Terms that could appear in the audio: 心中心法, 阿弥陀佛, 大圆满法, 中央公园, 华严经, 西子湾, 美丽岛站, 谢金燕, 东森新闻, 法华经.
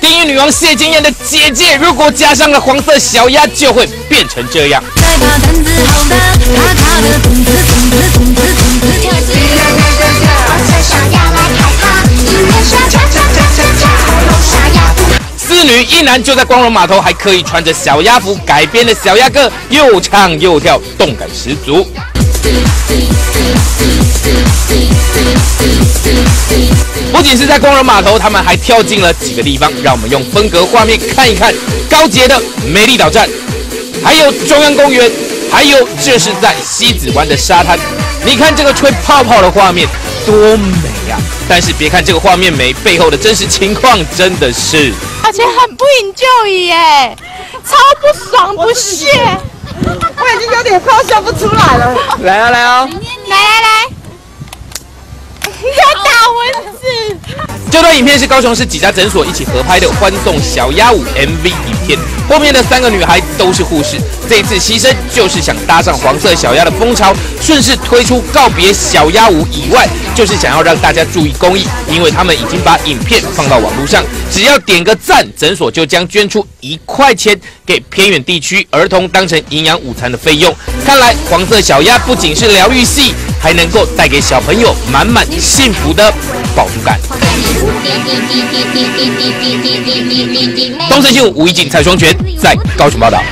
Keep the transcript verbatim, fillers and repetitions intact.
电影女王谢金燕的姐姐，如果加上了黄色小鸭，就会变成这样。四女一男就在光荣码头，还刻意穿着小鸭服改编的小鸭歌，又唱又跳，动感十足。 不仅是在光荣码头，他们还跳进了几个地方，让我们用分隔画面看一看高捷的美丽岛站，还有中央公园，还有这是在西子湾的沙滩。你看这个吹泡泡的画面多美呀、啊！但是别看这个画面美，背后的真实情况真的是，而且很不enjoy耶，超不爽不屑。 我已经有点快要笑不出来了。来啊来啊！来来来！要打蚊子。这段影片是高雄市几家诊所一起合拍的欢送小鸭舞 M V 影片，后面的三个女孩都是护士，这次牺牲就是想搭上黄色小鸭的风潮，顺势推出告别小鸭舞以外，就是想要让大家注意公益，因为他们已经把影片放到网络上，只要点个赞，诊所就将捐出一块钱。 给偏远地区儿童当成营养午餐的费用，看来黄色小鸭不仅是疗愈系，还能够带给小朋友满满幸福的饱足感。东森新闻吴怡静、蔡双全在高雄报道。